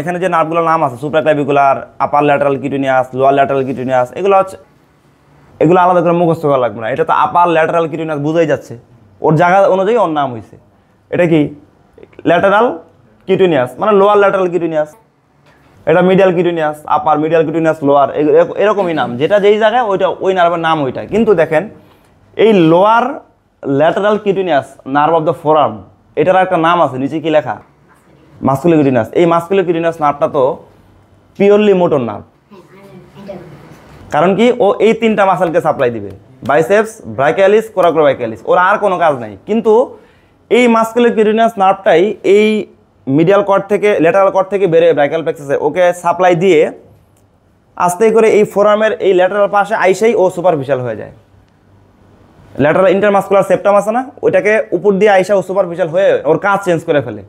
এখানে যে নার্ভগুলোর নাম আছে supraclavicular, upper lateral cutaneous, lower lateral cutaneous, এগুলো আলাদা করে মুখস্থ করা লাগবে না। এটা তো আপার ল্যাটারাল কিটোনিয়াস বুঝাই যাচ্ছে, ওর জায়গা অনুযায়ী ওর নাম হয়েছে। এটা কি ল্যাটারাল কিটোনিয়াস মানে লোয়ার ল্যাটারাল কিটোনিয়াস, এটা medial cutaneous, upper medial cutaneous, lower, এরকমই নাম। যেটা যেই জায়গায় ওইটা ওই নার্ভের নাম ওইটা। কিন্তু দেখেন এই lower lateral cutaneous nerve of the forearm, এটার একটা নাম আছে নিচে কি লেখা মাসকুলোকুটানেয়াস। এই মাসকুলোকুটানেয়াস নার্ভটা তো পিওরলি মোটর নার্ভ, কারণ কি ও এই তিনটা মাসেলকে সাপ্লাই দিবে, বাইসেপস, ব্রাইক্যালিস, কোরাক্লোব্রাইক্যালিস, ওর আর কোনো কাজ নাই। কিন্তু এই মাসকুলোকুটানেয়াস নার্ভটাই এই মিডিয়াল কর্ড থেকে, ল্যাটারাল কর্ড থেকে বের হয়ে ব্রাইক্যাল প্লেক্সাসে ওকে সাপ্লাই দিয়ে আস্তে করে এই ফোরামের এই ল্যাটারাল পাশে আইসেই ও সুপারফিশিয়াল হয়ে যায়। ল্যাটারাল ইন্টারমাসকুলার সেপ্টাম আছে না, ওইটাকে উপর দিয়ে আইসা ও সুপারফিশিয়াল হয়ে ওর কাজ চেঞ্জ করে ফেলে।